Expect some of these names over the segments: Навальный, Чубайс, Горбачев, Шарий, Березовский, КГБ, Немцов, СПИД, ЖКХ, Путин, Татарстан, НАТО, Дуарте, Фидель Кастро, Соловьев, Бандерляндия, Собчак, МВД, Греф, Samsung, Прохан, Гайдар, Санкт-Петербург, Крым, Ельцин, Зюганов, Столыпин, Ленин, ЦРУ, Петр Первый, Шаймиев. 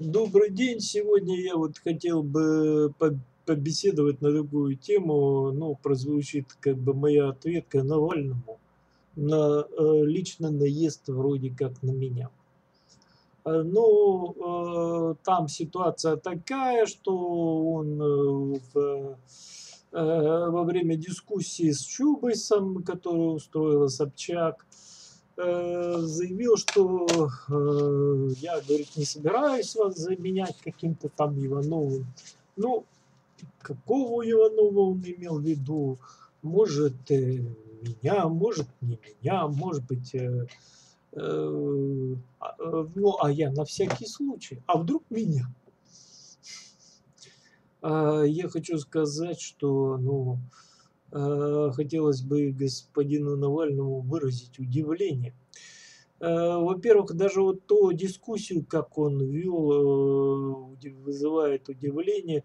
Добрый день. Сегодня я вот хотел бы побеседовать на другую тему, но прозвучит как бы моя ответка Навальному на личный наезд вроде как на меня. Но там ситуация такая, что он во время дискуссии с Чубайсом, которую устроила Собчак, заявил, что я, говорит, не собираюсь вас заменять каким-то там Ивановым. Ну, какого Иванова он имел в виду? Может, меня, может, не меня, может быть, ну, а я на всякий случай. А вдруг меня? Я хочу сказать, что, ну, хотелось бы господину Навальному выразить удивление. Во-первых, даже вот ту дискуссию, как он вел, вызывает удивление.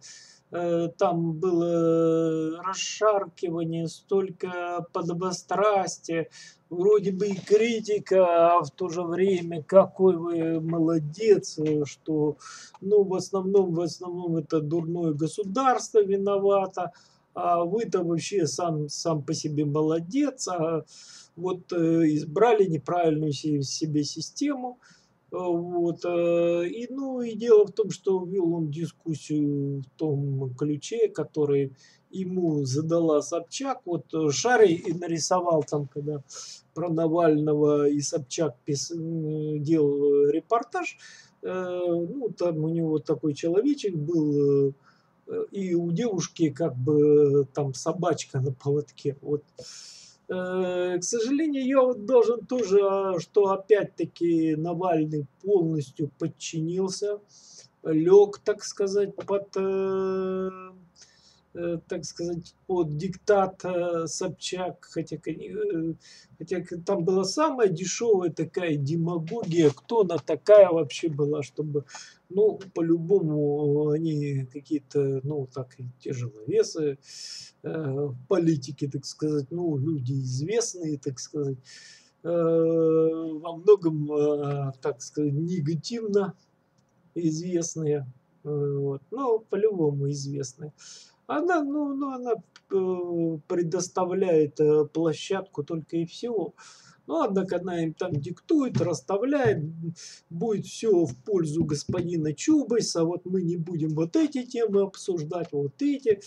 Там было расшаркивание, столько подобострастия, вроде бы и критика, а в то же время какой вы молодец, что, ну, в основном это дурное государство виновато. А вы-то вообще сам по себе молодец, а вот избрали неправильную себе систему. Вот. И, ну, и дело в том, что вел он дискуссию в том ключе, который ему задала Собчак. Вот Шарий и нарисовал там, когда про Навального и Собчак делал репортаж. Ну, там у него такой человечек был. И у девушки как бы там собачка на поводке. Вот. К сожалению, я вот должен тоже, что опять-таки Навальный полностью подчинился, лег, так сказать, под диктат Собчак. Хотя там была самая дешевая такая демагогия. Кто она такая вообще была, чтобы, ну, по-любому они какие-то, ну, так и тяжеловесы в политике, так сказать, ну, люди известные, так сказать, во многом, так сказать, негативно известные, вот, ну, по-любому известные. Она, ну, она предоставляет площадку только и всего. Но, однако, она им там диктует, расставляет, будет все в пользу господина Чубайса, вот мы не будем вот эти темы обсуждать, вот эти,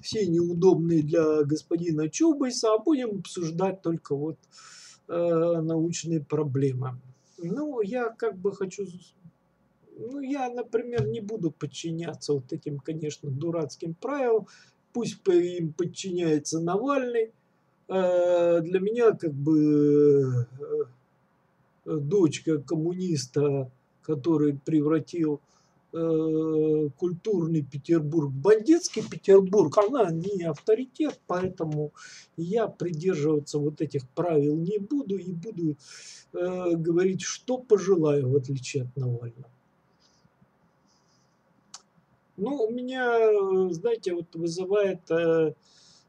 все неудобные для господина Чубайса, а будем обсуждать только вот научные проблемы. Ну, я как бы хочу... Ну, я, например, не буду подчиняться вот таким, конечно, дурацким правилам. Пусть им подчиняется Навальный. Для меня, как бы, дочка коммуниста, который превратил культурный Петербург в бандитский Петербург, она не авторитет, поэтому я придерживаться вот этих правил не буду и буду говорить, что пожелаю, в отличие от Навального. Ну, у меня, знаете, вот вызывает...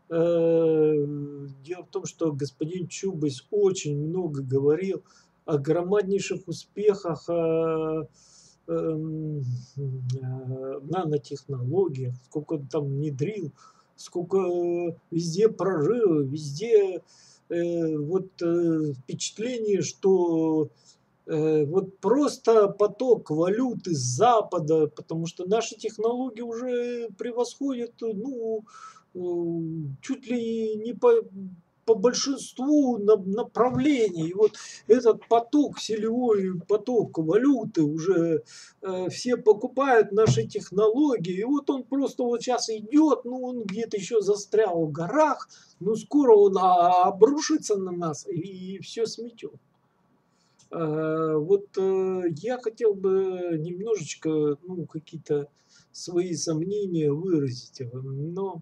Дело в том, что господин Чубайс очень много говорил о громаднейших успехах нанотехнологиях, сколько он там внедрил, сколько везде прорывов, везде впечатление, что... Вот просто поток валют из Запада, потому что наши технологии уже превосходят, ну, чуть ли не по большинству направлений. И вот этот поток, селевой поток валюты уже все покупают наши технологии. И вот он просто вот сейчас идет, ну, он где-то еще застрял в горах, но скоро он обрушится на нас и все сметет. Вот я хотел бы немножечко, ну, какие-то свои сомнения выразить. Но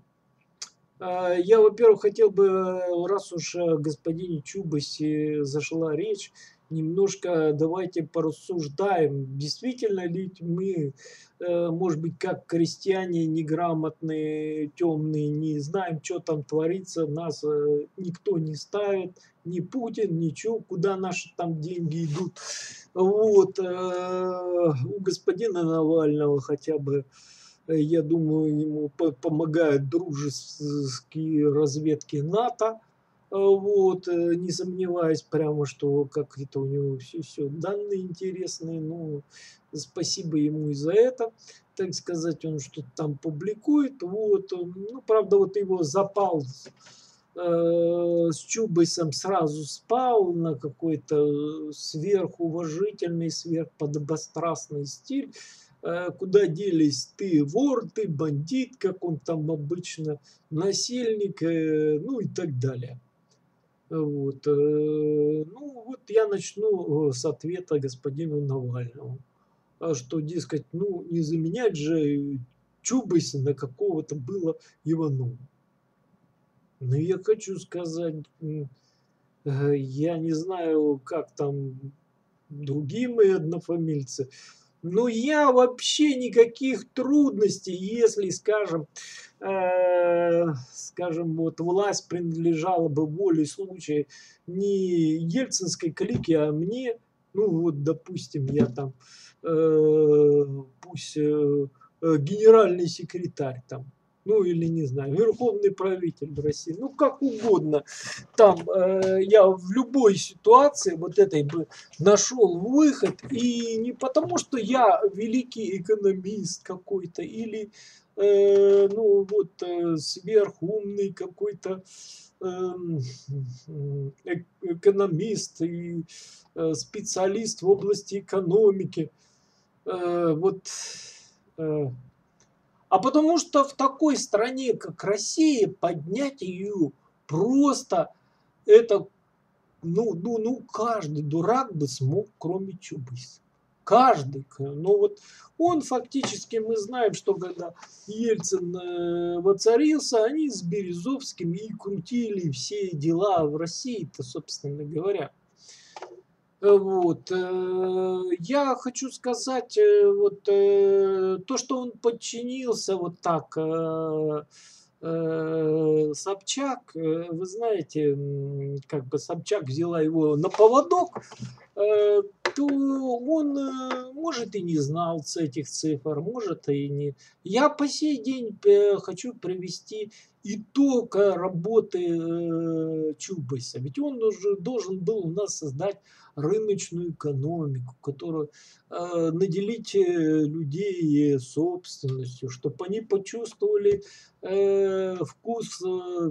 я, во-первых, хотел бы, раз уж о господине Чубайсе зашла речь, немножко давайте порассуждаем, действительно ли мы, может быть, как крестьяне неграмотные, темные, не знаем, что там творится, нас никто не ставит, ни Путин, ничего, куда наши там деньги идут. Вот, у господина Навального хотя бы, я думаю, ему помогают дружеские разведки НАТО. Вот, не сомневаюсь прямо, что как это у него все данные интересные, ну, спасибо ему и за это, так сказать, он что-то там публикует, вот, ну, правда, вот его запал с Чубайсом сразу спал на какой-то сверхуважительный, сверхподобострастный стиль, куда делись ты вор, ты бандит, как он там обычно, насильник, ну и так далее. Вот. Ну, вот я начну с ответа господину Навальному. Что, дескать, ну, не заменять же Чубайса на какого-то было Иванова. Но я хочу сказать, я не знаю, как там другие мои однофамильцы, но я вообще никаких трудностей, если, скажем, вот власть принадлежала бы воле случая не ельцинской клике, а мне, ну вот, допустим, я там, пусть генеральный секретарь там, ну или не знаю, верховный правитель России, ну как угодно, там я в любой ситуации вот этой бы нашел выход, и не потому, что я великий экономист какой-то, или ну вот сверхумный какой-то экономист и специалист в области экономики, вот... А потому что в такой стране, как Россия, поднять ее просто это, ну, каждый дурак бы смог, кроме Чубайса. Каждый. Но вот он фактически, мы знаем, что когда Ельцин воцарился, они с Березовским и крутили все дела в России-то, собственно говоря. Вот. Я хочу сказать, вот, то, что он подчинился вот так Собчак, вы знаете, как бы Собчак взяла его на поводок, то он, может, и не знал этих цифр, может, и не. Я по сей день хочу привести итог работы Чубайса. Ведь он уже должен был у нас создать рыночную экономику, которую наделить людей собственностью, чтобы они почувствовали вкус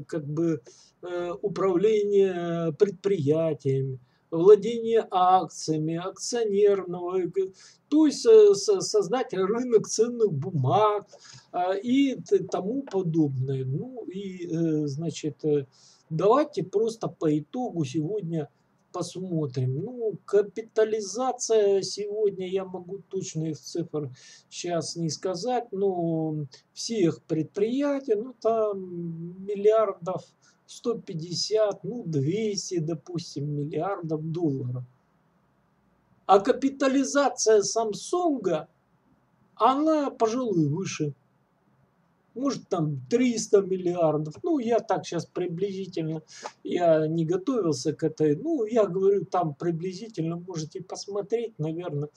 как бы управления предприятиями, владение акциями, акционерного, то есть создать рынок ценных бумаг и тому подобное. Ну и, значит, давайте просто по итогу сегодня посмотрим. Ну, капитализация сегодня, я могу точных цифр сейчас не сказать, но всех предприятий, ну там миллиардов, 150, ну 200, допустим, миллиардов долларов. А капитализация Самсунга, она, пожалуй, выше. Может, там 300 миллиардов. Ну, я так сейчас приблизительно, я не готовился к этой. Ну, я говорю, там приблизительно можете посмотреть, наверное.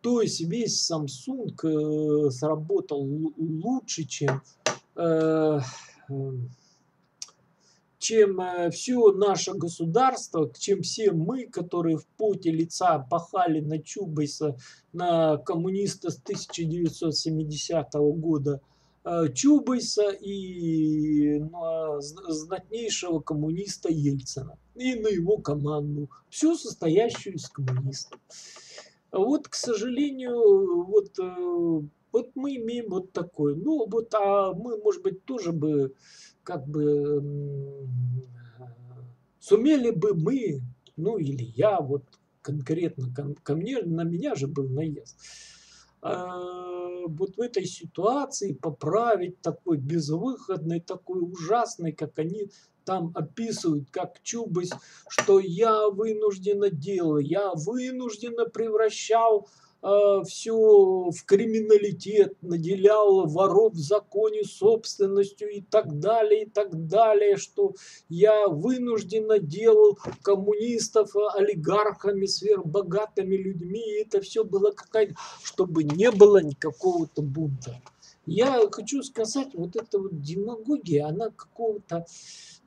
То есть весь Samsung сработал лучше, чем все наше государство, чем все мы, которые в поте лица пахали на Чубайса, на коммуниста с 1970 года Чубайса и на знатнейшего коммуниста Ельцина и на его команду, всю состоящую из коммунистов. Вот, к сожалению, вот мы имеем вот такое. Ну, вот, а мы, может быть, тоже бы как бы сумели бы мы, ну или я, вот конкретно ко мне, на меня же был наезд, вот в этой ситуации поправить такой безвыходный, такой ужасный, как они там описывают, как Чубайс, что я вынужденно делал, я вынужденно превращал все в криминалитет, наделял воров в законе собственностью и так далее, что я вынужденно делал коммунистов олигархами, сверхбогатыми людьми, и это все было какая-то, чтобы не было никакого-то Будда. Я хочу сказать, вот эта вот демагогия, она какого-то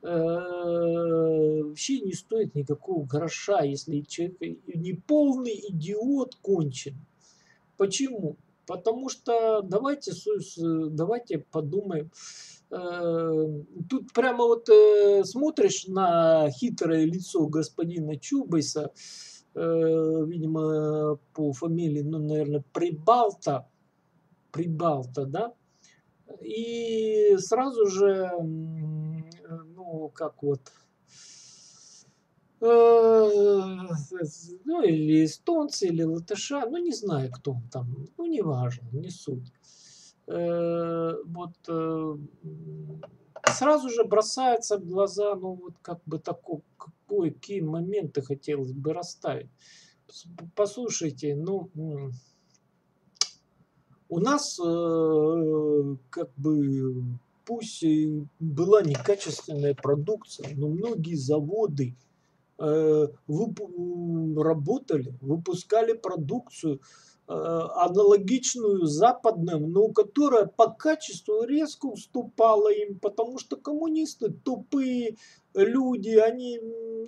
вообще не стоит никакого гроша, если человек не полный идиот кончен. Почему? Потому что давайте подумаем. Тут прямо вот смотришь на хитрое лицо господина Чубайса, видимо, по фамилии, ну, наверное, Прибалта, да, и сразу же, ну, как вот, ну, или эстонцы, или латыша, ну, не знаю, кто он там, ну, неважно, не суть. Вот сразу же бросается в глаза, ну, вот как бы такой, какие моменты хотелось бы расставить. Послушайте, ну... У нас, как бы, пусть и была некачественная продукция, но многие заводы работали, выпускали продукцию аналогичную западным, но которая по качеству резко уступала им, потому что коммунисты тупые люди, они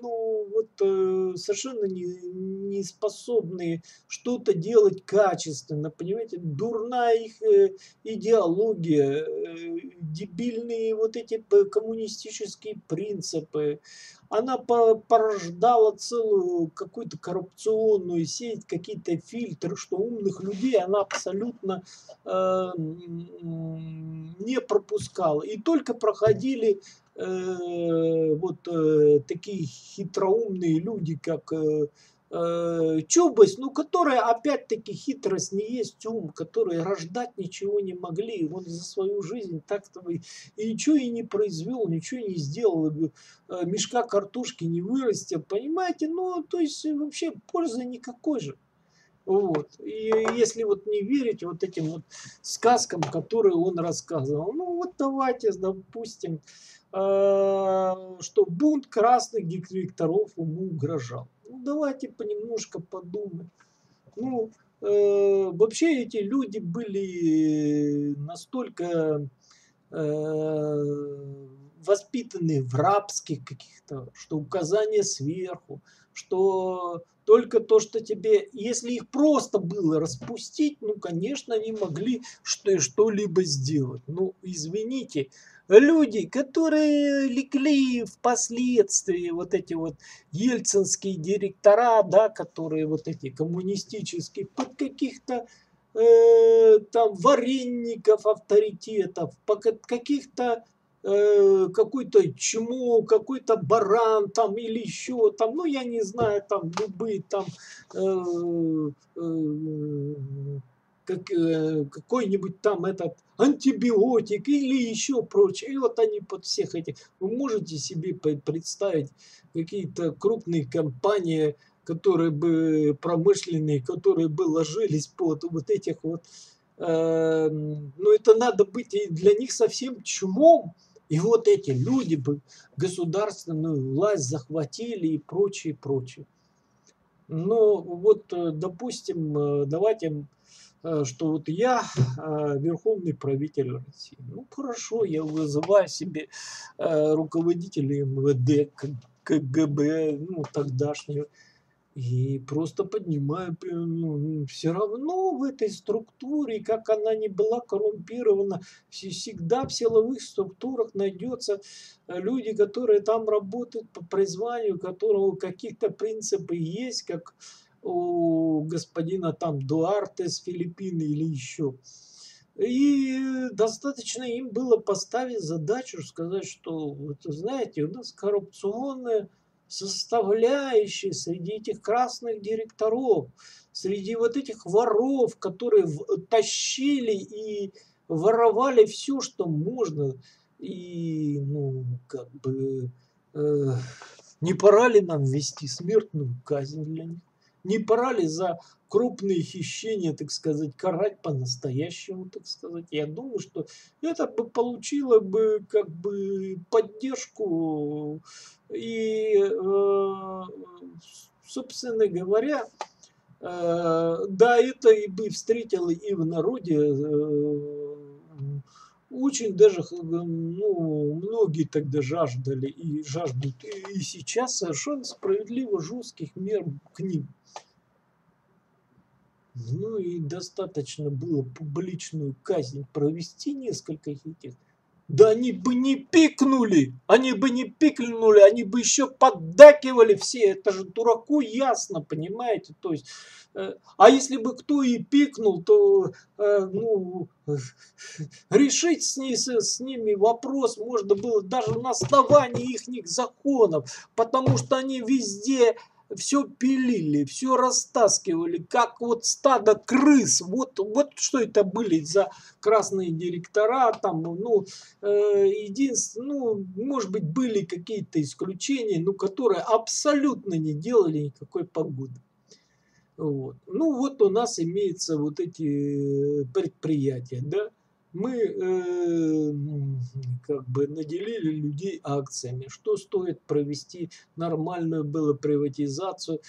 ну, вот, совершенно не способны что-то делать качественно, понимаете, дурная их идеология, дебильные вот эти коммунистические принципы, она порождала целую какую-то коррупционную сеть, какие-то фильтры, что умных людей она абсолютно не пропускала. И только проходили вот такие хитроумные люди, как Чубайс, ну, которые опять-таки хитрость не есть ум, которые рождать ничего не могли. Он за свою жизнь так-то и ничего и не произвел, ничего не сделал, мешка картошки не вырастил, понимаете? Ну, то есть вообще пользы никакой же. Вот. И если вот не верить вот этим вот сказкам, которые он рассказывал, ну вот давайте, допустим, что бунт красных директоров ему угрожал. Ну, давайте понемножко подумаем. Ну, вообще эти люди были настолько воспитаны в рабских каких-то, что указания сверху, что только то, что тебе, если их просто было распустить, ну, конечно, они могли что-либо сделать. Ну, извините, люди, которые лекли впоследствии вот эти вот ельцинские директора, да, которые вот эти коммунистические, под каких-то там вареников авторитетов, под каких-то какой-то чмо, какой-то баран там или еще там, ну я не знаю, там любые там какой-нибудь там этот антибиотик или еще прочее. И вот они под всех этих. Вы можете себе представить какие-то крупные компании, которые бы промышленные, которые бы ложились под вот этих вот. Ну это надо быть и для них совсем чумом. И вот эти люди бы государственную власть захватили и прочее, прочее. Но вот, допустим, давайте, что вот я верховный правитель России. Ну хорошо, я вызываю себе руководителей МВД, КГБ, ну тогдашнего. И просто поднимаю, ну, все равно в этой структуре, как она не была коррумпирована, всегда в силовых структурах найдется люди, которые там работают по призванию, у которого какие-то принципы есть, как у господина там Дуарте с Филиппин или еще. И достаточно им было поставить задачу, сказать, что, вот, знаете, у нас коррупционная составляющие среди этих красных директоров, среди вот этих воров, которые тащили и воровали все, что можно. И, ну, как бы, не пора ли нам ввести смертную казнь для них? Не пора ли за крупные хищения, так сказать, карать по-настоящему, так сказать? Я думаю, что это бы получило бы, как бы, поддержку и, собственно говоря, да, это и бы встретило и в народе очень даже, ну, многие тогда жаждали и жаждут, и сейчас совершенно справедливо жестких мер к ним. Ну и достаточно было публичную казнь провести несколько этих. Да они бы не пикнули, они бы еще поддакивали все, это же дураку ясно, понимаете, то есть, а если бы кто и пикнул, то, ну, решить с ними вопрос можно было даже на основании их законов, потому что они везде все пилили, все растаскивали, как вот стадо крыс. Вот что это были за красные директора. Там, ну, единственное, ну, может быть, были какие-то исключения, но которые абсолютно не делали никакой погоды. Вот. Ну, вот у нас имеются вот эти предприятия, да. Мы как бы наделили людей акциями. Что стоит провести нормальную было приватизацию,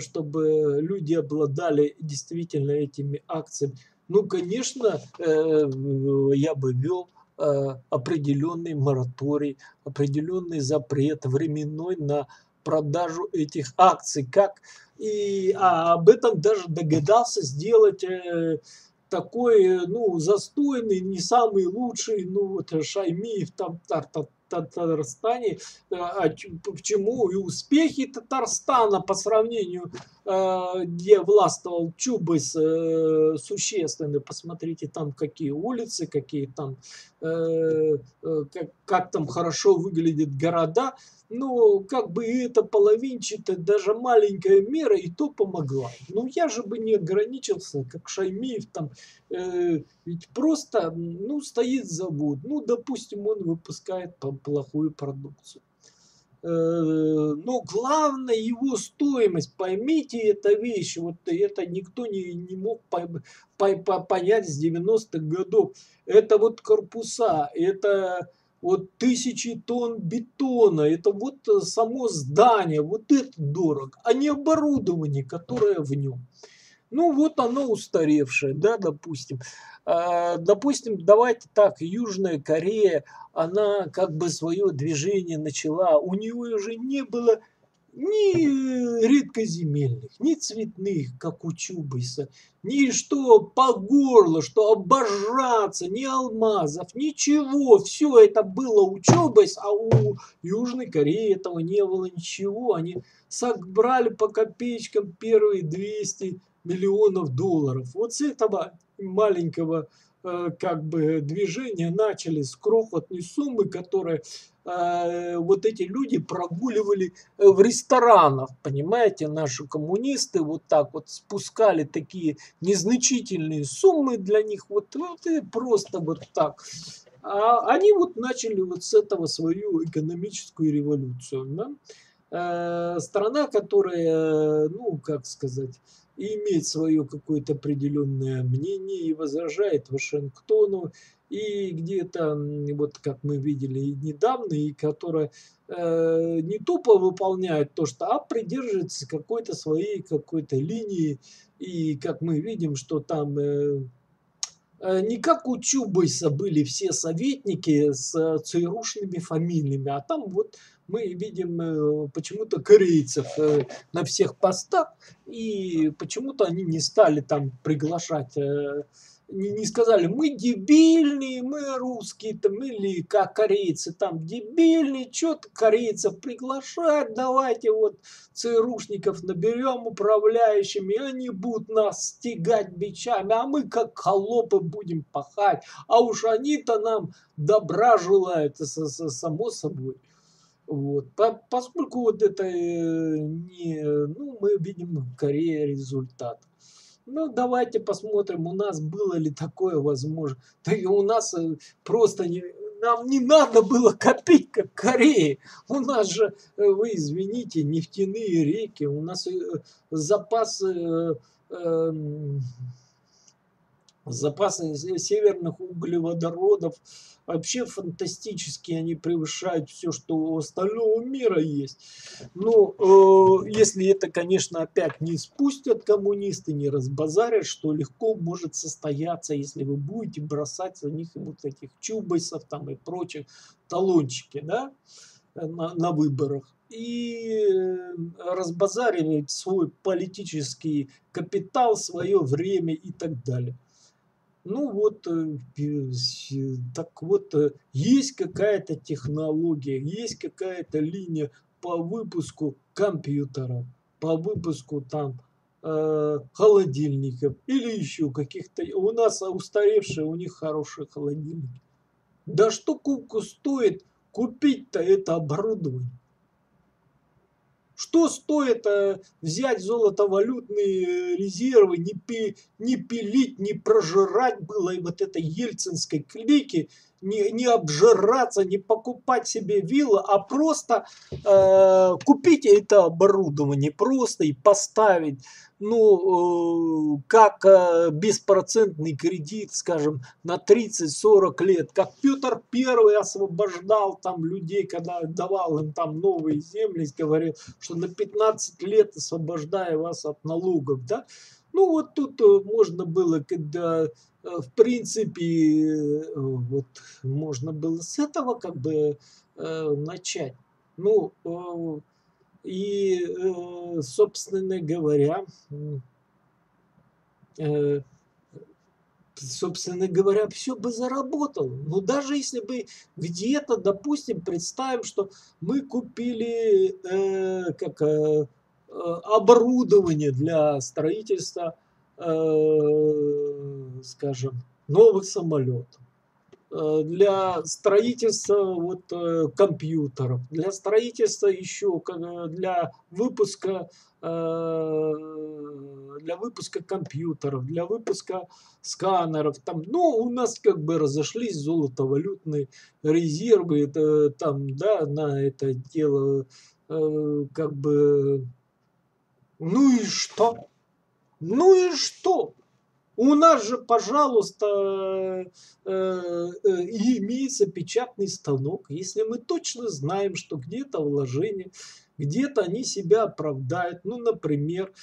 чтобы люди обладали действительно этими акциями? Ну, конечно, я бы вел определенный мораторий, определенный запрет временной на продажу этих акций. Как? И об этом даже догадался сделать такой, ну, застойный, не самый лучший, ну, вот Шаймиев там Татарстане, к чему и успехи Татарстана по сравнению, где властвовал Чубайс, существенно. Посмотрите, там какие улицы, какие там, как там хорошо выглядят города. Ну, как бы это половинчатая, даже маленькая мера, и то помогла. Ну, я же бы не ограничился, как Шаймиев там, ведь просто, ну, стоит завод, ну, допустим, он выпускает плохую продукцию. Но главное его стоимость, поймите это вещь, вот это никто не мог понять с 90-х годов. Это вот корпуса, это вот 1000 тонн бетона, это вот само здание, вот это дорого, а не оборудование, которое в нем. Ну вот оно устаревшее, да, допустим. Допустим, давайте так, Южная Корея, она как бы свое движение начала, у нее уже не было ни редкоземельных, ни цветных, как у Чубайса, ни что по горло, что обожраться, ни алмазов, ничего. Все это было у Чубайса, а у Южной Кореи этого не было ничего. Они собрали по копеечкам первые 200 миллионов долларов. Вот с этого маленького как бы движения начали с крохотной суммы, которые вот эти люди прогуливали в ресторанах, понимаете, наши коммунисты вот так вот спускали такие незначительные суммы для них, вот и просто вот так. А они вот начали вот с этого свою экономическую революцию. Да? Страна, которая, ну, как сказать, и имеет свое какое-то определенное мнение и возражает Вашингтону, и где-то, вот как мы видели недавно, и которая не тупо выполняет то, что, а придерживается какой-то своей какой-то линии, и как мы видим, что там не как у Чубайса были все советники с ЦРУшными фамилиями, а там вот мы видим почему-то корейцев на всех постах, и почему-то они не стали там приглашать, не сказали, мы дебильные, мы русские, там, или как корейцы там дебильные, что-то корейцев приглашать, давайте вот ЦРУшников наберем управляющими, и они будут нас стегать бичами, а мы как холопы будем пахать, а уж они-то нам добра желают, само собой. Вот. Поскольку вот это не, ну, мы видим в Корее результат. Ну, давайте посмотрим, у нас было ли такое возможно. Да и у нас просто не, нам не надо было копить, как в Корее. У нас же, вы извините, нефтяные реки, у нас запасы северных углеводородов вообще фантастические, они превышают все, что у остального мира есть. Но если это, конечно, опять не спустят коммунисты, не разбазарят, что легко может состояться, если вы будете бросать за них вот этих чубайсов там и прочих талончики, да, на выборах. И разбазаривать свой политический капитал, свое время и так далее. Ну вот, так вот, есть какая-то технология, есть какая-то линия по выпуску компьютеров, по выпуску там холодильников или еще каких-то. У нас устаревшие, у них хорошие холодильники. Да что кубку стоит купить-то это оборудование? Что стоит взять золотовалютные резервы, не пилить, не прожирать было и вот этой ельцинской клики, не обжираться, не покупать себе виллы, а просто купить это оборудование просто и поставить, ну, как беспроцентный кредит, скажем, на 30-40 лет, как Петр Первый освобождал там людей, когда давал им там новые земли, говорил, что на 15 лет освобождаю вас от налогов, да. Ну, вот тут можно было, когда, в принципе, вот можно было с этого как бы начать. Ну, и, собственно говоря, все бы заработало. Но даже если бы где-то, допустим, представим, что мы купили оборудование для строительства, скажем, новых самолетов, для строительства вот компьютеров, для строительства еще, для выпуска компьютеров, для выпуска сканеров. Там, ну, у нас как бы разошлись золотовалютные резервы, это, там, да, на это дело как бы... Ну и что? Ну и что? У нас же, пожалуйста, имеется печатный станок. Если мы точно знаем, что где-то вложения, где-то они себя оправдают. Ну, например,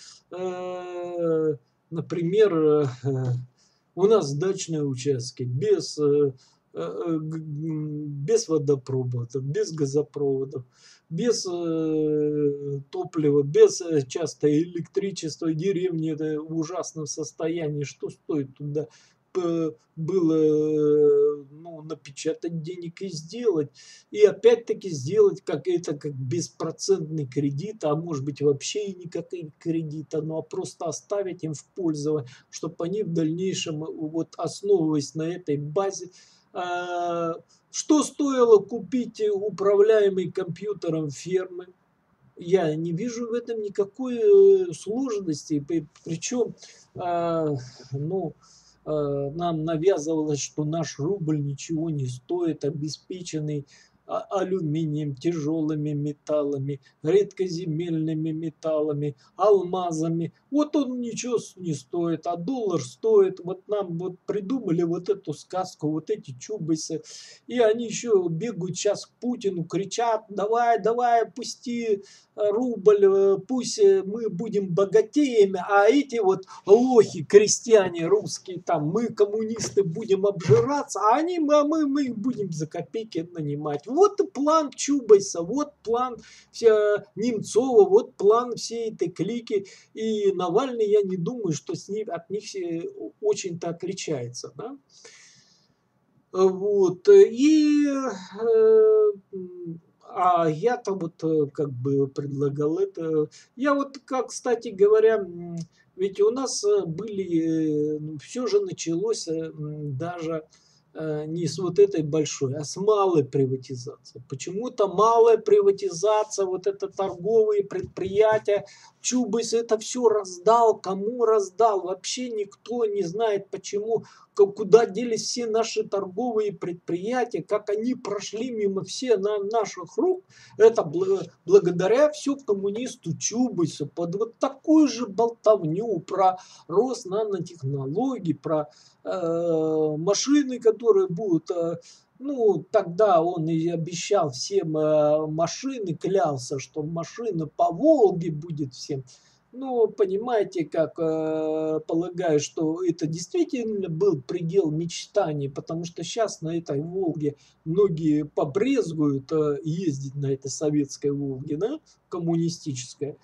у нас дачные участки без водопроводов, без газопроводов, без топлива, без часто электричества. Деревни в ужасном состоянии. Что стоит туда было, ну, напечатать денег и сделать. И опять-таки сделать как это, как беспроцентный кредит, а может быть вообще и никакой кредита, ну, а просто оставить им в пользование, чтобы они в дальнейшем, вот основываясь на этой базе, что стоило купить управляемый компьютером фермы? Я не вижу в этом никакой сложности. Причем, ну, нам навязывалось, что наш рубль ничего не стоит, обеспеченный алюминием, тяжелыми металлами, редкоземельными металлами, алмазами. Вот он ничего не стоит, а доллар стоит. Вот нам вот придумали вот эту сказку, вот эти чубайсы. И они еще бегают сейчас к Путину, кричат: давай, давай, пусти рубль, пусть мы будем богатеями, а эти вот лохи, крестьяне русские, там, мы, коммунисты, будем обжираться, а они, мы их будем за копейки нанимать. Вот и план Чубайса, вот план Немцова, вот план всей этой клики. И Навальный, я не думаю, что от них очень-то отличается. Да? Вот. И а я-то вот как бы предлагал это. Я вот, как, кстати говоря, ведь у нас были, ну, все же началось даже не с вот этой большой, а с малой приватизации. Почему-то малая приватизация, вот это торговые предприятия, Чубайс это все раздал, кому раздал, вообще никто не знает, почему, куда делись все наши торговые предприятия, как они прошли мимо все наших рук, это благодаря все коммунисту Чубайсу, под вот такую же болтовню про рост нанотехнологий, про машины, которые будут... Ну, тогда он и обещал всем машины, клялся, что машина по Волге будет всем. Ну, понимаете, как полагаю, что это действительно был предел мечтаний, потому что сейчас на этой Волге многие побрезгуют ездить на этой советской Волге, да, коммунистической.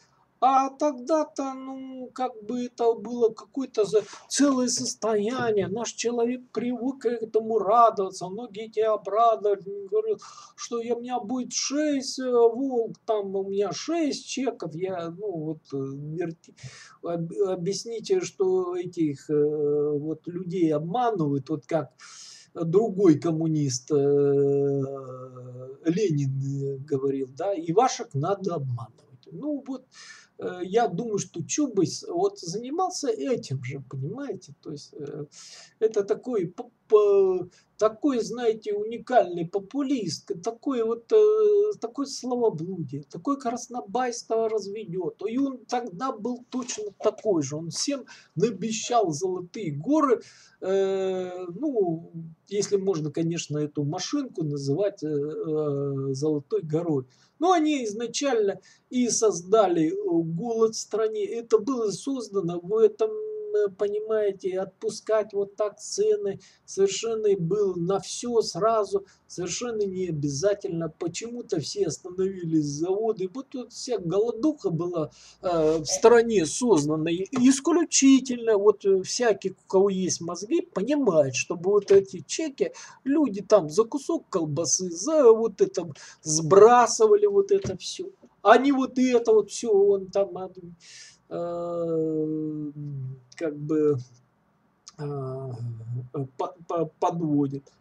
А тогда-то, ну, как бы это было какое-то целое состояние. Наш человек привык к этому радоваться. Многие тебя обрадовали. Говорят, что у меня будет 6 волк, там у меня 6 чеков. Я, ну, вот, объясните, что этих вот людей обманывают. Вот как другой коммунист Ленин говорил, да, и ваших надо обманывать. Ну, вот... Я думаю, что Чубайс вот занимался этим же, понимаете? То есть это такой, знаете, уникальный популист, такой вот, такой словоблудие, такой краснобайство разведет. И он тогда был точно такой же. Он всем наобещал золотые горы. Ну, если можно, конечно, эту машинку называть золотой горой. Но они изначально и создали голод в стране. Это было создано в этом, понимаете, отпускать вот так цены совершенно было на все сразу, совершенно не обязательно. Почему-то все остановились заводы. Вот тут вся голодуха была в стране создана. И исключительно вот всякие, у кого есть мозги, понимают, чтобы вот эти чеки люди там за кусок колбасы, за вот это сбрасывали вот это все. Они вот и это вот все, он там... как бы подводит.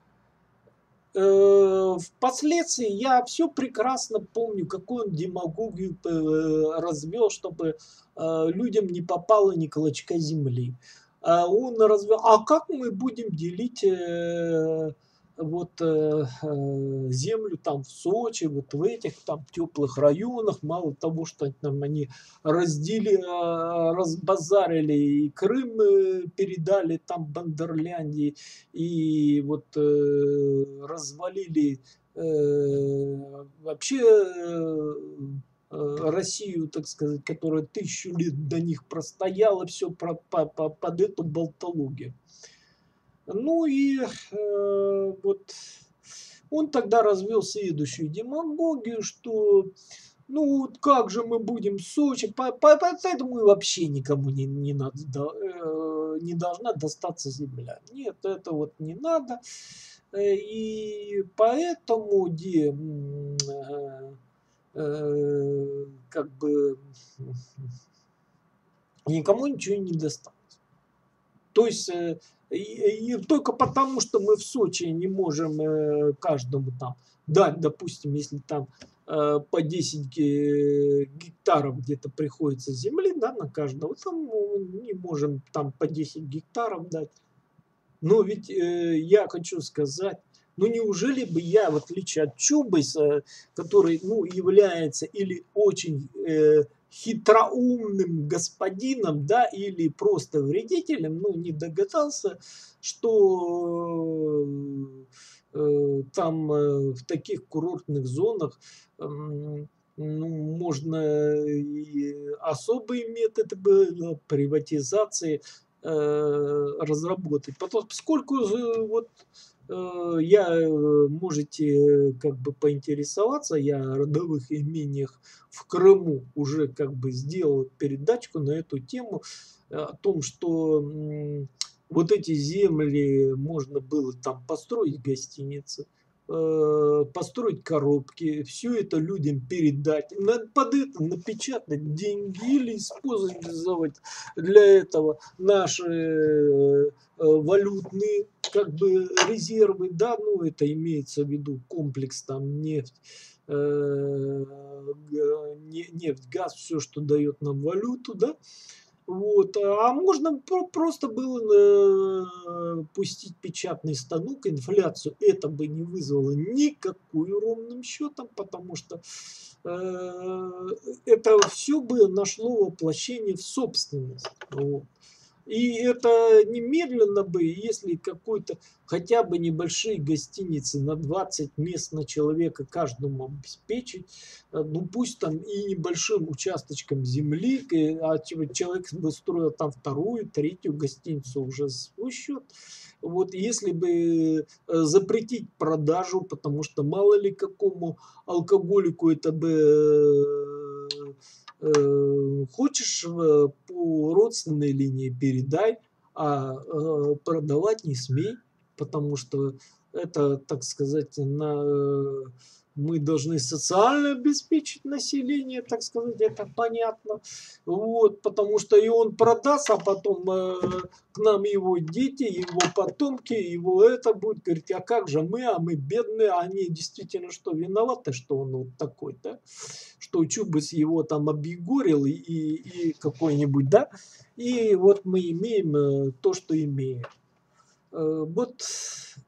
Впоследствии я все прекрасно помню, какую он демагогию развел, чтобы людям не попало ни клочка земли. Он развел, а как мы будем делить вот землю там в Сочи, вот в этих там теплых районах, мало того, что там они разделили, разбазарили и Крым передали там Бандерляндии и вот развалили вообще Россию, так сказать, которая 1000 лет до них простояла, все под эту болтологию. Ну и вот он тогда развел следующую демагогию, что ну вот как же мы будем в Сочи, поэтому и вообще никому не должна достаться земля. Нет, это вот не надо. И поэтому как бы никому ничего не досталось. То есть... И только потому, что мы в Сочи не можем каждому там дать, допустим, если там по 10 гектаров где-то приходится земли, да, на каждого, там не можем там по 10 гектаров дать. Но ведь я хочу сказать, ну неужели бы я, в отличие от Чубайса, который, ну, является или очень... хитроумным господином, да, или просто вредителем, ну, не догадался, что там в таких курортных зонах ну, можно и особые методы приватизации разработать. Поскольку вот я, можете как бы поинтересоваться, я о родовых имениях в Крыму уже как бы сделал передачку на эту тему, о том, что вот эти земли можно было там построить гостиницы, построить коробки, все это людям передать, под это напечатать деньги или использовать для этого наши валютные как бы резервы, да, ну это имеется в виду комплекс там нефть, нефть, газ, все, что дает нам валюту, да. Вот. А можно просто было пустить печатный станок, инфляцию. Это бы не вызвало никакую ровным счетом, потому что это все бы нашло воплощение в собственность. Вот. И это немедленно бы, если какой-то хотя бы небольшие гостиницы на 20 мест на человека каждому обеспечить, ну пусть там и небольшим участочком земли, а человек бы строил там вторую, третью гостиницу уже с свой счет. Вот если бы запретить продажу, потому что мало ли какому алкоголику это бы... Хочешь по родственной линии передай, а продавать не смей, потому что это, так сказать, мы должны социально обеспечить население, так сказать, это понятно. Вот, потому что и он продаст, а потом к нам его дети, его потомки, его это будет говорить, а как же мы, а мы бедные, они действительно что, виноваты, что он вот такой, да? Что Чубайс его там объегорил и какой-нибудь, да? И вот мы имеем то, что имеем. Вот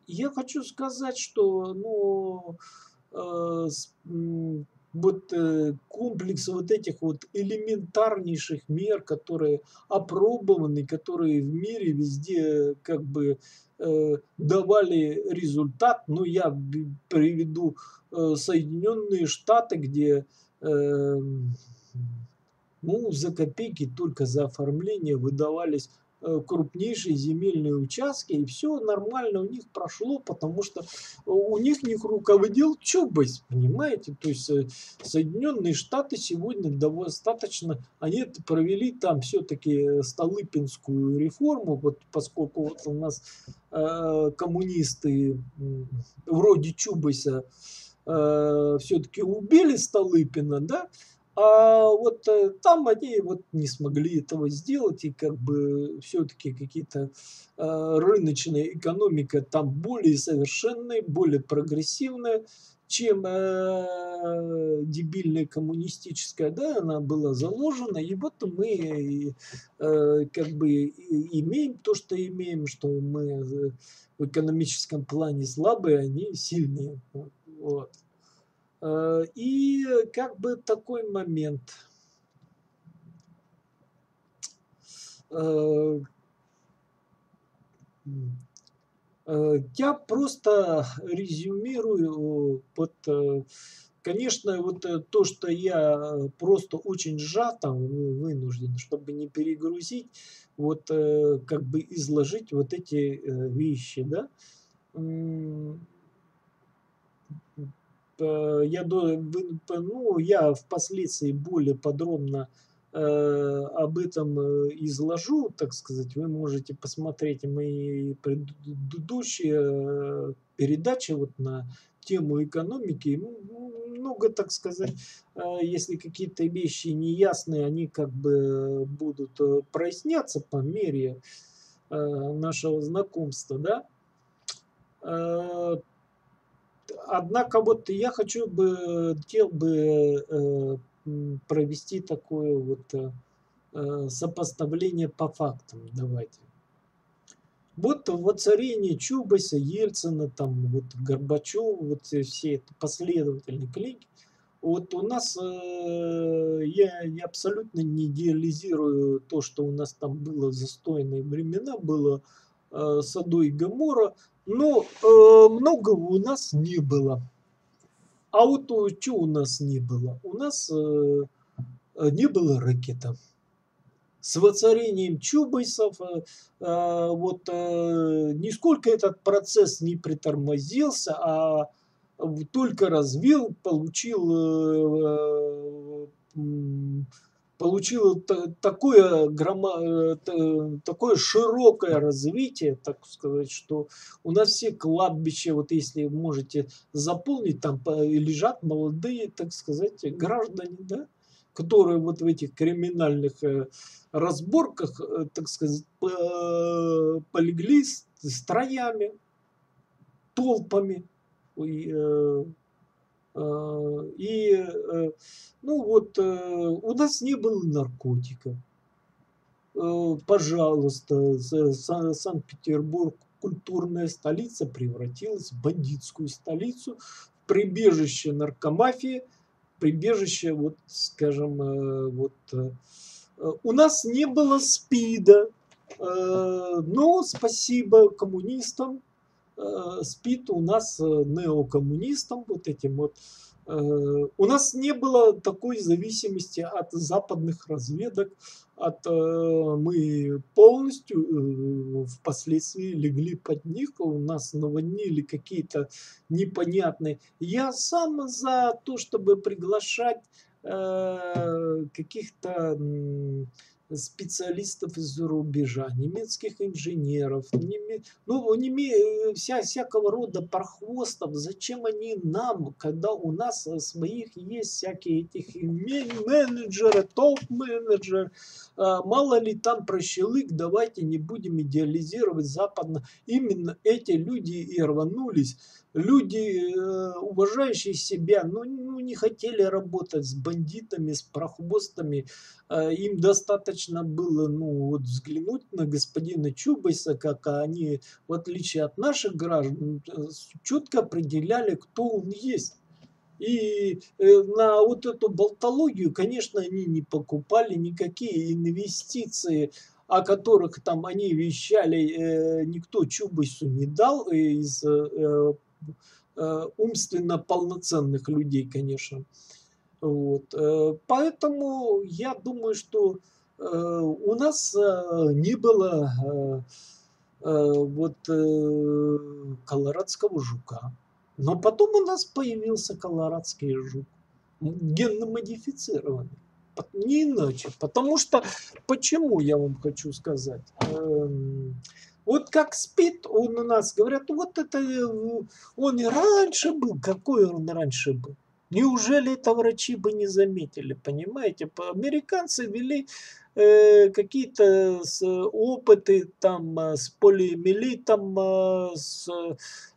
я хочу сказать, что, ну... вот комплекс вот этих вот элементарнейших мер, которые опробованы, которые в мире везде как бы давали результат. Ну, я приведу Соединенные Штаты, где ну, за копейки только за оформление выдавались крупнейшие земельные участки, и все нормально у них прошло, потому что у них не руководил Чубайс, понимаете, то есть Соединенные Штаты сегодня достаточно, они провели там все-таки Столыпинскую реформу, вот поскольку вот у нас коммунисты вроде Чубайса все-таки убили Столыпина, да. А вот там они вот не смогли этого сделать, и как бы все-таки какие-то рыночная экономика там более совершенная, более прогрессивная, чем дебильная коммунистическая, да, она была заложена, и вот мы как бы имеем то, что имеем, что мы в экономическом плане слабые, они сильные, вот. И как бы такой момент. Я просто резюмирую, вот, конечно, вот то, что я просто очень сжато вынужден, чтобы не перегрузить, вот как бы изложить вот эти вещи, да. Я впоследствии более подробно об этом изложу, так сказать. Вы можете посмотреть мои предыдущие передачи вот на тему экономики. Много, так сказать, если какие-то вещи неясные, они как бы будут проясняться по мере нашего знакомства, да. Однако вот я хотел бы провести такое вот сопоставление по фактам. Давайте. Вот воцарение Чубайса, Ельцина, там вот Горбачева, вот все это последовательные клики. Вот у нас я абсолютно не идеализирую то, что у нас там было в застойные времена, было Содом и Гоморра. Но многого у нас не было. А вот что у нас не было? У нас не было рэкета. С воцарением Чубайсов нисколько этот процесс не притормозился, а только развил, получил такое широкое развитие, так сказать, что у нас все кладбища, вот если можете заполнить, там лежат молодые, так сказать, граждане, да, которые вот в этих криминальных разборках, так сказать, полегли строями, толпами, И, ну вот, у нас не было наркотика. Пожалуйста, Санкт-Петербург, культурная столица, превратилась в бандитскую столицу, в прибежище наркомафии, прибежище, вот, скажем, вот... У нас не было СПИДа, но спасибо коммунистам, СПИД у нас неокоммунистам, вот этим вот. У нас не было такой зависимости от западных разведок, от мы полностью впоследствии легли под них, у нас наводнили какие-то непонятные. Я сам за то, чтобы приглашать каких-то специалистов из-за рубежа, немецких инженеров, всякого рода прохвостов. Зачем они нам, когда у нас своих есть всякие этих менеджеры, топ-менеджеры, мало ли там прощелык, давайте не будем идеализировать западно. Именно эти люди и рванулись. Люди, уважающие себя, ну, не хотели работать с бандитами, с прохвостами. Им достаточно было, ну, вот взглянуть на господина Чубайса, как они, в отличие от наших граждан, четко определяли, кто он есть. И на вот эту болтологию, конечно, они не покупали никакие инвестиции, о которых там они вещали, никто Чубайсу не дал из умственно полноценных людей, конечно. Вот. Поэтому я думаю, что у нас не было вот колорадского жука. Но потом у нас появился колорадский жук, генно-модифицированный. Не иначе. Потому что, почему я вам хочу сказать? Вот как СПИД, он у нас, говорят, вот это он и раньше был. Какой он раньше был? Неужели это врачи бы не заметили? Понимаете, американцы вели какие-то опыты там с полиомиелитом, с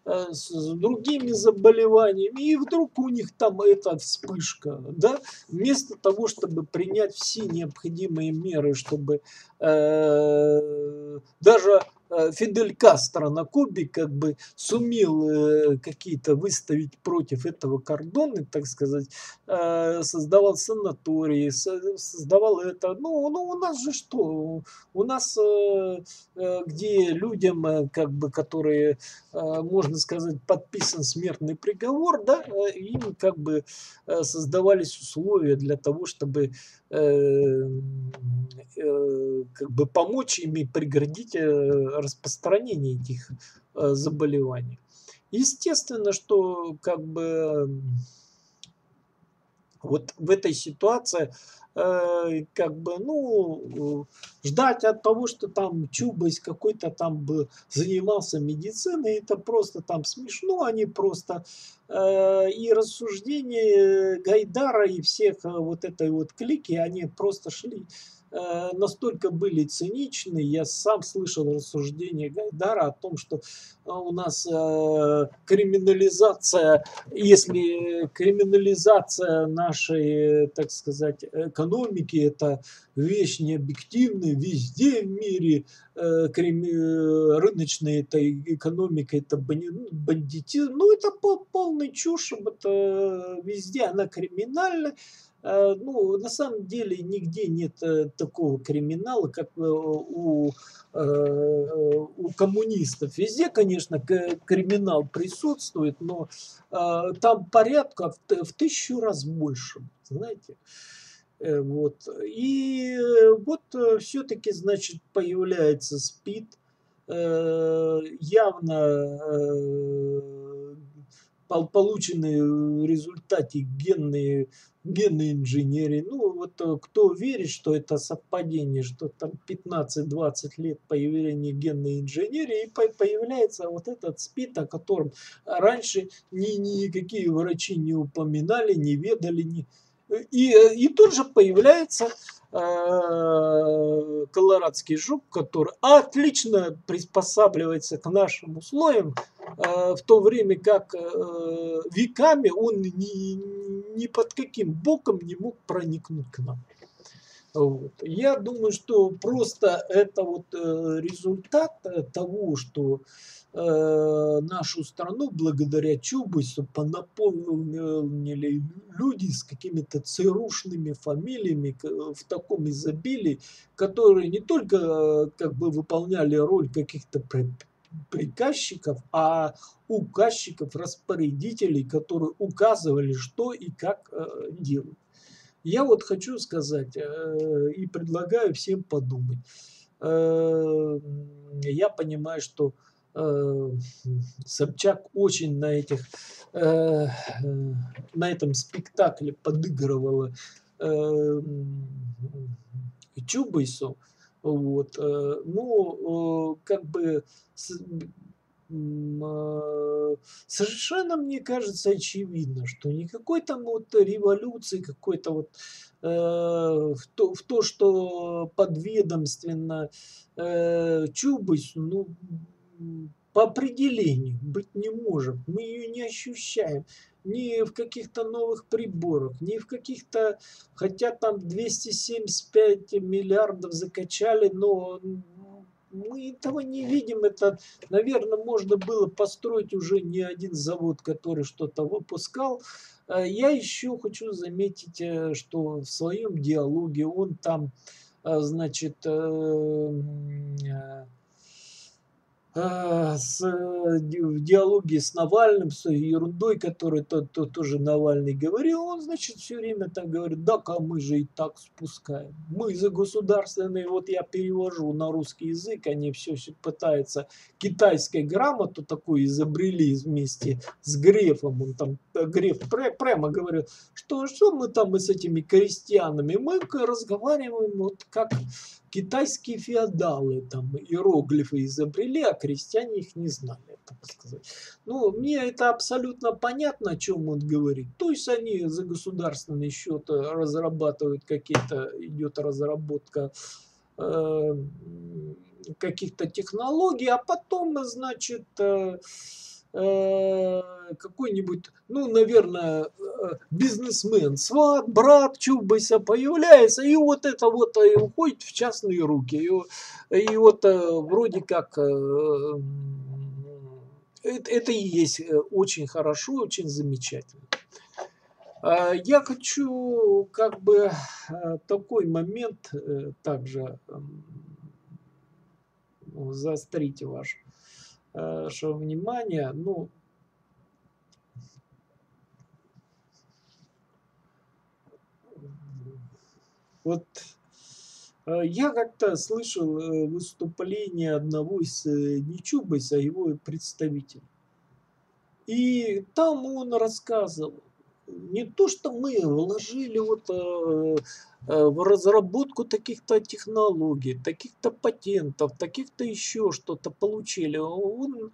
другими заболеваниями, и вдруг у них там эта вспышка, да? Вместо того, чтобы принять все необходимые меры, чтобы даже Фидель Кастро на Кубе как бы сумел какие-то выставить против этого кордоны, так сказать, создавал санатории, создавал это. Ну, у нас же что? У нас, где людям, как бы, которые, можно сказать, подписан смертный приговор, да, им как бы создавались условия для того, чтобы как бы помочь им и преградить распространение этих заболеваний. Естественно, что как бы вот в этой ситуации как бы, ну, ждать от того, что там Чубайс какой-то там бы занимался медициной, это просто там смешно, они просто и рассуждения Гайдара и всех вот этой вот клики, они просто шли, настолько были циничны. Я сам слышал рассуждения Гайдара о том, что у нас криминализация, если криминализация нашей, так сказать, экономики, это вещь необъективная, везде в мире рыночная это экономика, это бандитизм, ну это полная чушь, это везде она криминальна. Ну, на самом деле нигде нет такого криминала, как у коммунистов. Везде, конечно, криминал присутствует, но там порядка в 1000 раз больше, знаете. Вот. И вот все-таки, значит, появляется СПИД, явно полученные в результате генной инженерии. Ну, вот кто верит, что это совпадение, что там 15-20 лет появления генной инженерии, и появляется вот этот СПИД, о котором раньше никакие врачи не упоминали, не ведали. И тут же появляется колорадский жук, который отлично приспосабливается к нашим условиям, в то время как веками он ни под каким боком не мог проникнуть к нам. Вот. Я думаю, что просто это вот результат того, что нашу страну благодаря Чубайсу понаполнили люди с какими-то ЦРУшными фамилиями в таком изобилии, которые не только как бы выполняли роль каких-то приказчиков, а указчиков, распорядителей, которые указывали, что и как делать. Я вот хочу сказать и предлагаю всем подумать. Я понимаю, что Собчак очень на этом спектакле подыгрывала Чубайсу. Вот. Ну, как бы совершенно, мне кажется, очевидно, что никакой там вот революции, какой-то вот в то, что подведомственно Чубайсу, ну, по определению быть не может. Мы ее не ощущаем ни в каких-то новых приборах, ни в каких-то, хотя там 275 миллиардов закачали, но мы этого не видим. Это, наверное, можно было построить уже не один завод, который что-то выпускал. Я еще хочу заметить, что в своем диалоге он там, значит, в диалоге с Навальным, с ерундой, которую тоже Навальный говорил, он, значит, все время так говорит: да, а мы же и так спускаем. Мы за государственные, вот я перевожу на русский язык, они все пытаются китайской грамоту такую изобрели вместе с Грефом. Он там, Греф прямо говорил, что мы там с этими крестьянами, мы разговариваем вот как китайские феодалы, там иероглифы изобрели, а крестьяне их не знали, так сказать. Ну, мне это абсолютно понятно, о чем он говорит. То есть они за государственный счет разрабатывают какие-то, идет разработка каких-то технологий, а потом, значит, какой-нибудь, ну, наверное, бизнесмен, сват, брат Чубайса появляется, и вот это вот и уходит в частные руки. И вот вроде как это и есть очень хорошо, очень замечательно. Я хочу как бы такой момент также заострить ваше внимание. Ну, вот я как-то слышал выступление одного из не Чубайса, а его представителя. И там он рассказывал, не то, что мы вложили вот в разработку таких-то технологий, таких-то патентов, таких-то еще что-то получили. Он,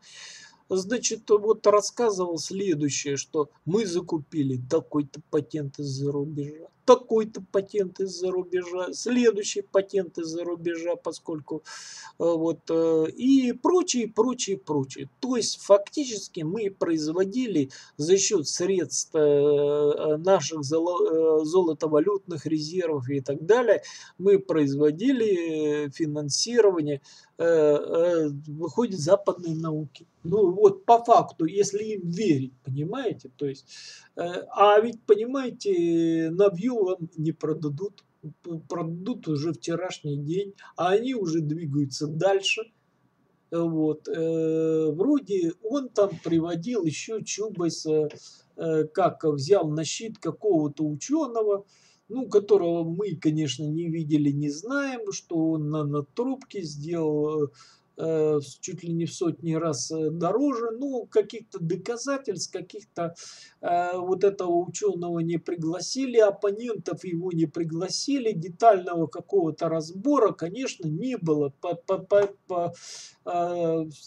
значит, вот рассказывал следующее, что мы закупили такой-то патент из-за рубежа, такой-то патент из-за рубежа, следующий патент из-за рубежа, поскольку вот и прочее. То есть фактически мы производили за счет средств наших золотовалютных резервов и так далее, мы производили финансирование, выходит, западной науки. Ну вот по факту, если им верить, понимаете, то есть, а ведь, понимаете, навью вам не продадут уже в вчерашний день, а они уже двигаются дальше. Вот, вроде он там приводил еще Чубайс, как взял на щит какого-то ученого, ну, которого мы, конечно, не видели, не знаем, что он на трубке сделал чуть ли не в сотни раз дороже, ну, каких-то доказательств, каких-то вот этого ученого не пригласили, оппонентов его не пригласили, детального какого-то разбора, конечно, не было.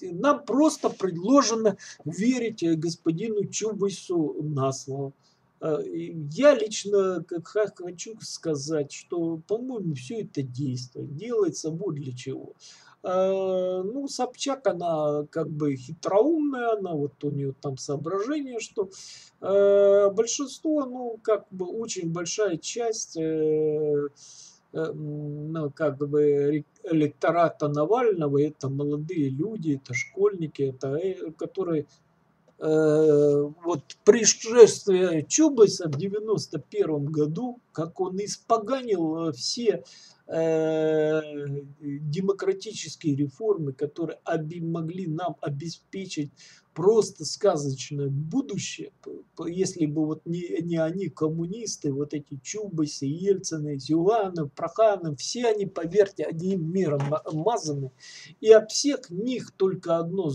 Нам просто предложено верить господину Чубайсу на слово. Я лично хочу сказать, что, по-моему, все это действие делается вот для чего. Ну, Собчак, она как бы хитроумная, она вот у нее там соображение, что большинство, ну, как бы очень большая часть, ну, как бы электората Навального, это молодые люди, это школьники, это которые вот пришествие Чубайса в 91 году, как он испоганил все демократические реформы, которые могли нам обеспечить просто сказочное будущее, если бы вот не они, коммунисты, вот эти Чубайсы, Ельцины, Зюганов, Проханы, все они, поверьте, одним миром мазаны. И от всех них только одно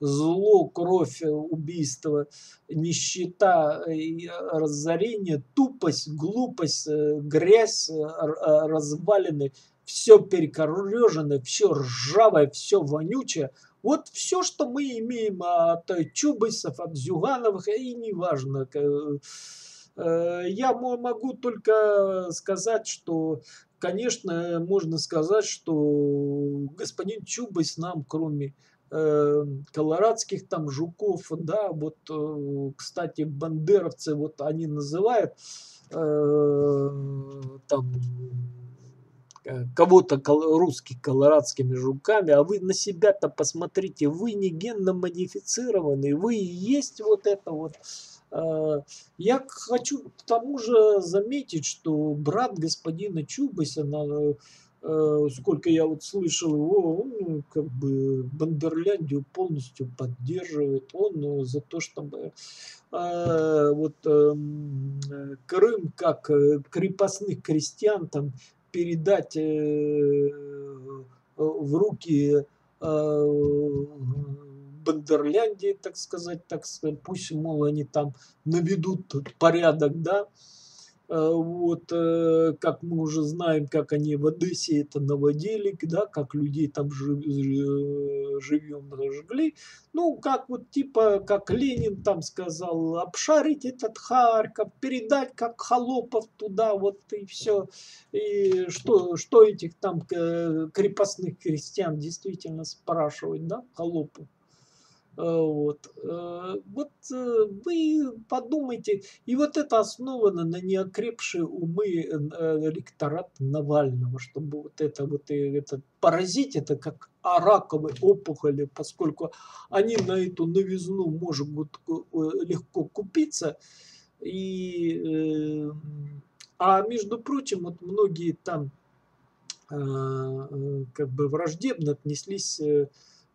зло, кровь, убийство, нищета, разорение, тупость, глупость, грязь, развалины, все перекорежено, все ржавое, все вонючее. Вот все, что мы имеем от Чубайсов, от Зюгановых, и неважно. Я могу только сказать, что, конечно, можно сказать, что господин Чубайс нам, кроме колорадских там жуков, да, вот, кстати, бандеровцы, вот они называют там кого-то русских колорадскими жуками, а вы на себя-то посмотрите, вы не генно модифицированный, вы и есть вот это вот. Я хочу к тому же заметить, что брат господина Чубайса, сколько я вот слышал его, он как бы Бандерляндию полностью поддерживает, он за то, чтобы вот Крым как крепостных крестьян там передать в руки Бандерляндии, так сказать, пусть, мол, они там наведут порядок, да, вот, как мы уже знаем, как они в Одессе это наводили, да, как людей там живьем разжгли, ну, как вот, типа, как Ленин там сказал, обшарить этот Харьков, передать как холопов туда, вот, и все, и что этих там крепостных крестьян действительно спрашивать, да, холопов. Вот вы подумайте, и вот это основано на неокрепшие умы электорат Навального, чтобы вот этот паразит, это как раковые опухоли, поскольку они на эту новизну могут легко купиться, и между прочим, вот многие там как бы враждебно отнеслись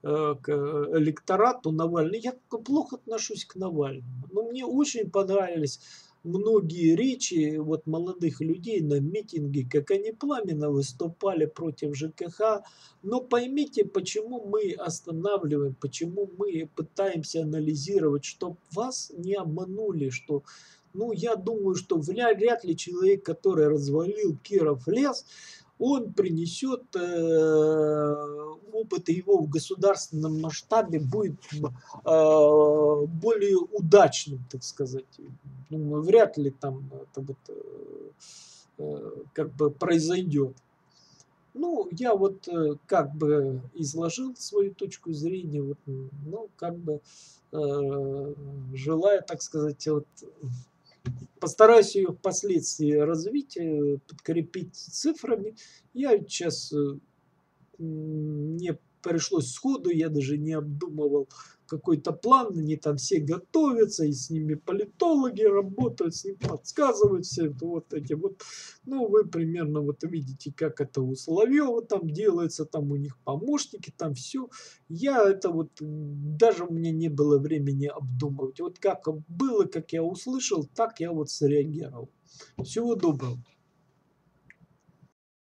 к электорату Навального. Я плохо отношусь к Навальному, но мне очень понравились многие речи вот молодых людей на митинге, как они пламенно выступали против ЖКХ. Но поймите, почему мы останавливаем, почему мы пытаемся анализировать, чтобы вас не обманули, что, ну, я думаю, что вряд ли человек, который развалил Киров лес, он принесет опыт, его в государственном масштабе будет более удачным, так сказать. Думаю, вряд ли там это вот, как бы произойдет. Ну, я вот как бы изложил свою точку зрения, вот, ну, как бы желаю, так сказать, вот, постараюсь ее впоследствии развить, подкрепить цифрами. Я сейчас, мне пришлось сходу, я даже не обдумывал какой-то план, они там все готовятся, и с ними политологи работают, с ними подсказывают все это, вот эти вот. Ну, вы примерно вот видите, как это у Соловьева там делается, там у них помощники, там все. Я это вот, даже у меня не было времени обдумывать. Вот как было, как я услышал, так я вот среагировал. Всего доброго.